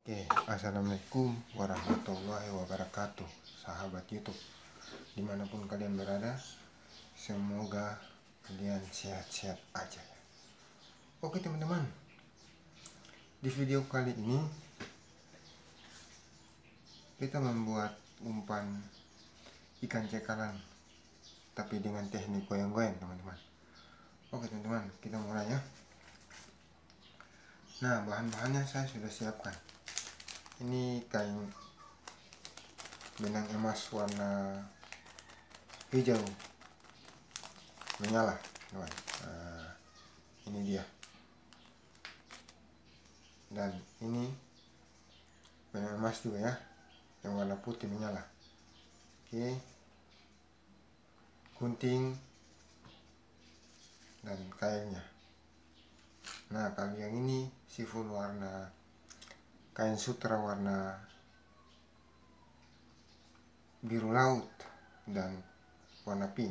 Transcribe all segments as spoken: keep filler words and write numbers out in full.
Oke, assalamualaikum warahmatullahi wabarakatuh, sahabat YouTube dimanapun kalian berada, semoga kalian sehat-sehat aja. Oke teman-teman, di video kali ini kita membuat umpan ikan cakalang tapi dengan teknik goyang-goyang teman-teman. Oke teman-teman, kita mulai ya. Nah, bahan-bahannya saya sudah siapkan. Ini kain benang emas warna hijau menyala teman. Nah, ini dia. Dan ini benang emas juga ya, yang warna putih menyala. Oke, gunting dan kainnya. Nah, kalau yang ini siful warna kain sutra warna biru laut dan warna pink.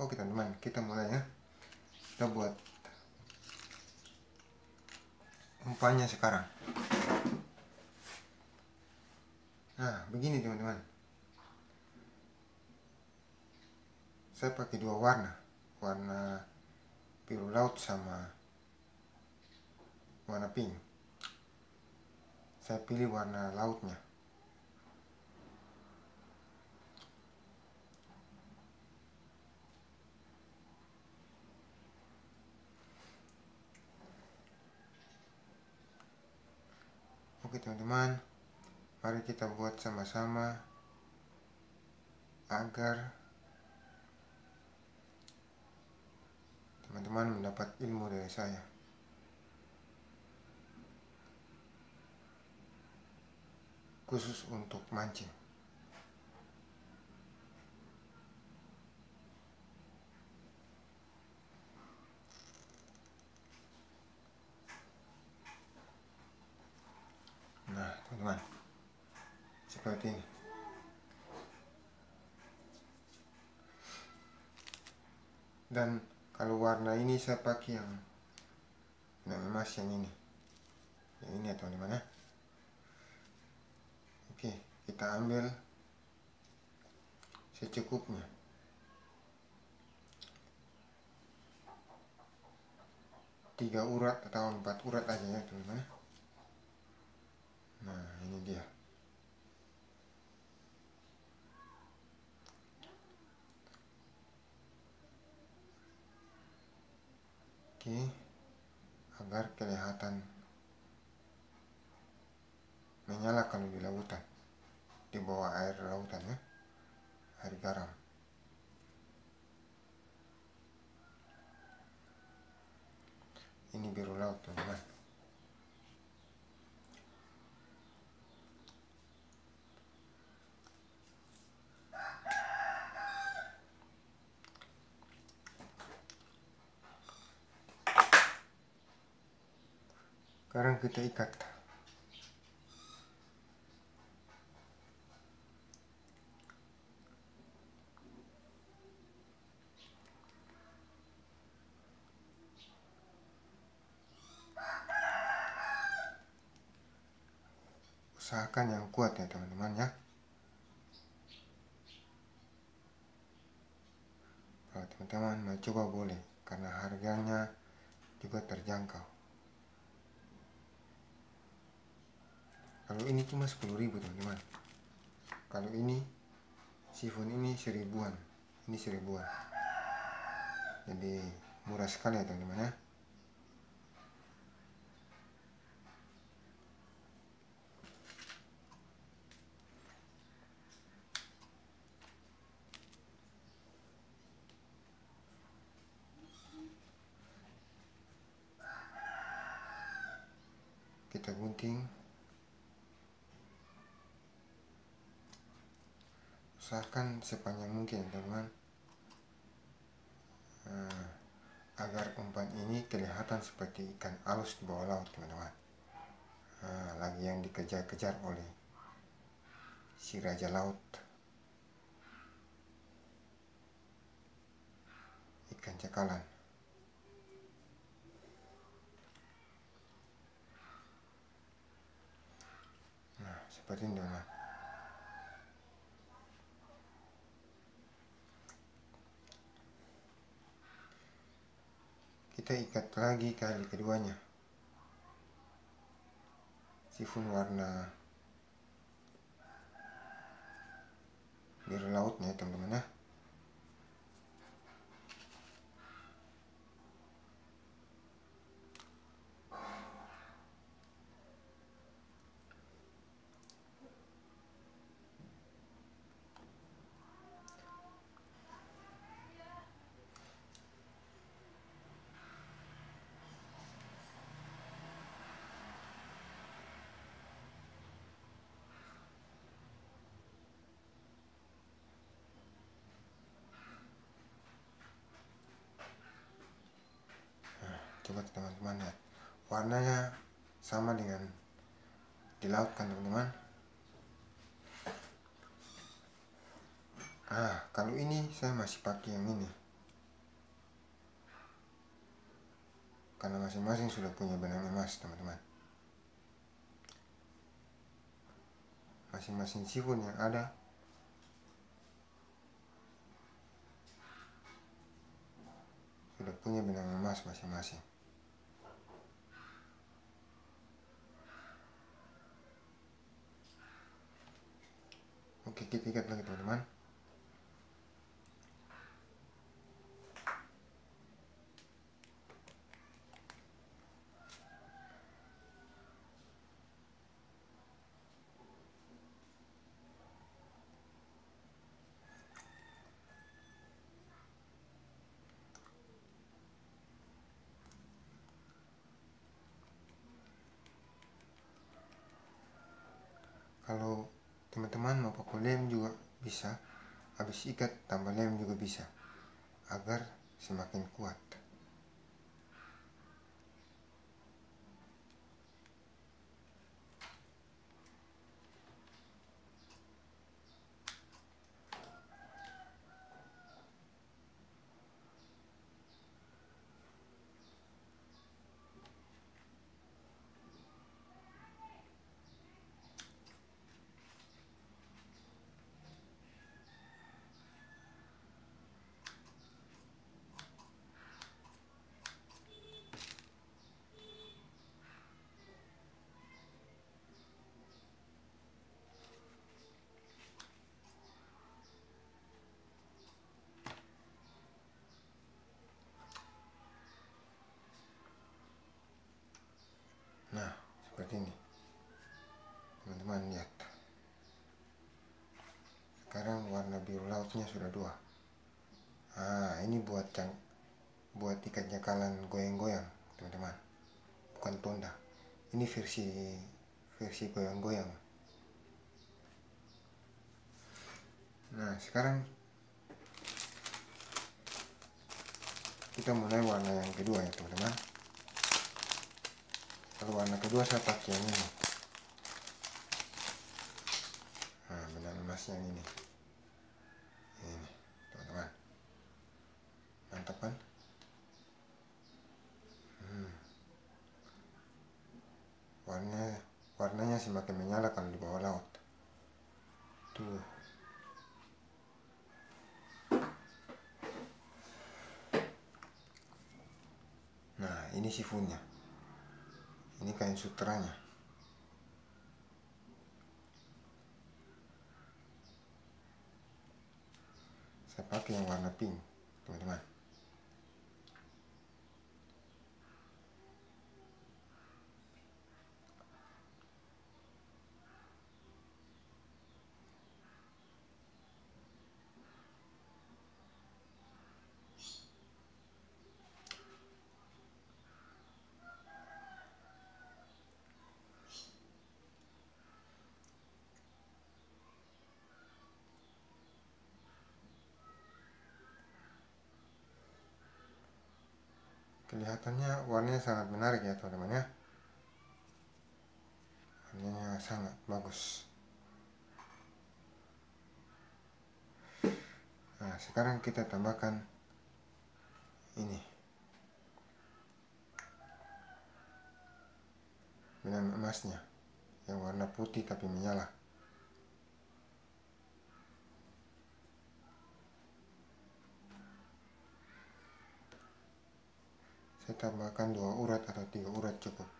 Oke teman-teman, kita mulai ya. Kita buat umpannya sekarang. Nah, begini teman-teman, saya pakai dua warna, warna biru laut sama warna pink. Saya pilih warna lautnya. Oke teman-teman, mari kita buat sama-sama agar teman-teman mendapat ilmu dari saya. Khusus untuk mancing. Nah, teman-teman, seperti ini. Dan kalau warna ini saya pakai yang nah, emas yang ini. Yang ini atau di mana? Oke, kita ambil secukupnya. Tiga urat atau empat urat aja ya, teman-teman. Nah, ini dia. Agar kelihatan menyala kalau di lautan, di bawah air lautan ya, air garam. Ini biru laut teman-teman. Sekarang kita ikat. Usahakan yang kuat ya teman-teman ya. Kalau teman-teman mau coba boleh, karena harganya juga terjangkau. Kalau ini cuma sepuluh ribu teman-teman. Kalau ini sifon ini seribuan, ini seribuan. Jadi murah sekali ya teman-teman ya. Kita gunting. Usahakan sepanjang mungkin teman-teman, nah, agar umpan ini kelihatan seperti ikan alus di bawah laut teman-teman. Nah, lagi yang dikejar-kejar oleh si raja laut, ikan cakalang. 不斷量啊！Kita ikat lagi kali keduanya. Sifun warna biru lautnya, teman-teman ya. Coba teman-teman lihat, warnanya sama dengan di laut kan teman-teman. Ah, kalau ini saya masih pakai yang ini karena masing-masing sudah punya benang emas teman-teman. Masing-masing sifun yang ada sudah punya benang emas masing-masing. Oke, kita ikat lagi teman-teman. Kalau teman-teman mau pakai lem juga bisa, habis ikat tambah lem juga bisa agar semakin kuat. Nah, seperti ini teman-teman lihat, sekarang warna biru lautnya sudah dua. Ah, ini buat yang buat ikat cakalang goyang-goyang teman-teman, bukan tunda, ini versi versi goyang-goyang. Nah, sekarang kita mulai warna yang kedua ya teman-teman. Kalau warna kedua saya pakai yang ini. Nah, benang emasnya yang ini. Ini, teman-teman. Mantap kan? Hmm. Warnanya, warnanya semakin menyala kalau di bawah laut. Tuh. Nah, ini sifunnya. Ini kain sutranya. Saya pakai yang warna pink, teman-teman. Kelihatannya warnanya sangat menarik ya teman-teman ya. Warnanya sangat bagus. Nah, sekarang kita tambahkan ini benang emasnya yang warna putih tapi menyala. Saya tambahkan dua urat atau tiga urat cukup.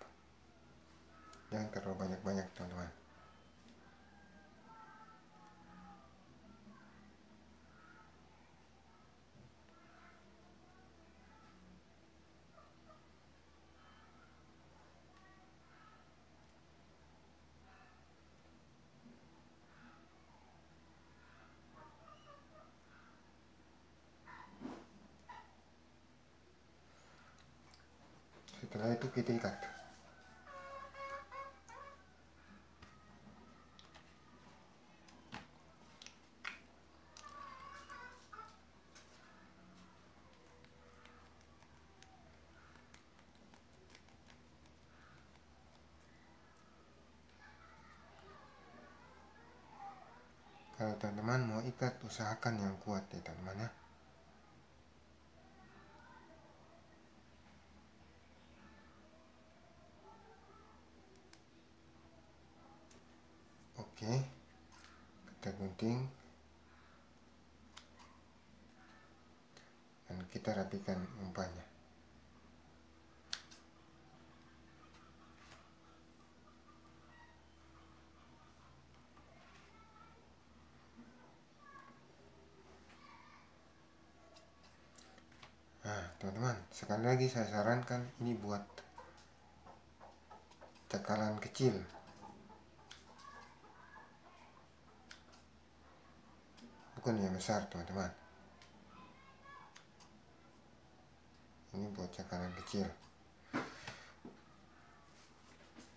Jangan terlalu banyak-banyak, teman-teman. Setelah itu kita ikat. Kalau teman-teman mau ikat, usahakan yang kuat ya teman-teman ya. Oke, kita gunting dan kita rapikan umpannya. Nah, teman-teman, sekali lagi saya sarankan ini buat cakalang kecil. Yang besar teman-teman, ini buat cakalang kecil.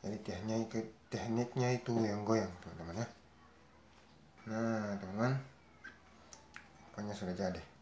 Jadi teknik tekniknya itu yang goyang teman-teman ya. Nah teman-teman, pokoknya sudah jadi.